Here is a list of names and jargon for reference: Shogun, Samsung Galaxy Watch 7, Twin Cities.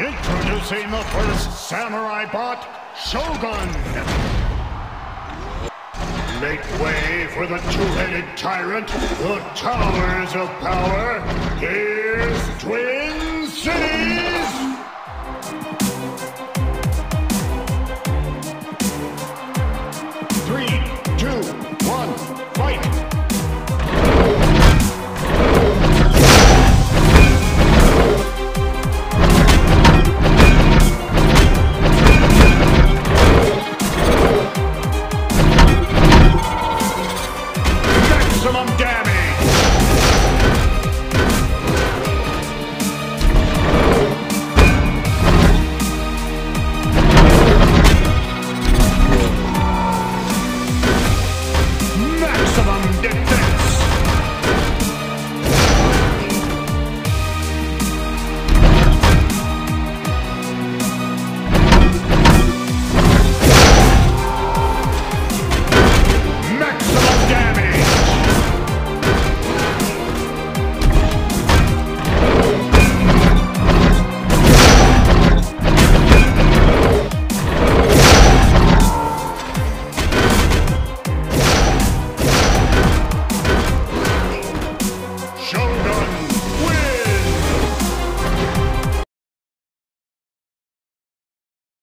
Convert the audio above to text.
Introducing the first samurai bot, Shogun! Make way for the two-headed tyrant, the towers of power. Here's Twin Cities!